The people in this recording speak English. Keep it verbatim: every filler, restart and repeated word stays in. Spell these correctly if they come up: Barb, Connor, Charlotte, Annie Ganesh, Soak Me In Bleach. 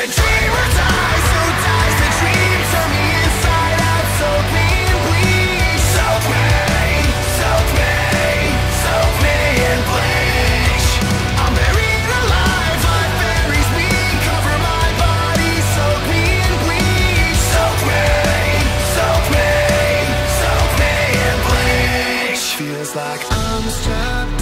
the dreamer dies, so dies the dream. Turn me inside out, soak me in bleach. Soak me, soak me, soak me in bleach. I'm buried alive, life buries me. Cover my body, soak me in bleach. Soak me, soak me, soak me in bleach. Feels like I'm strapped.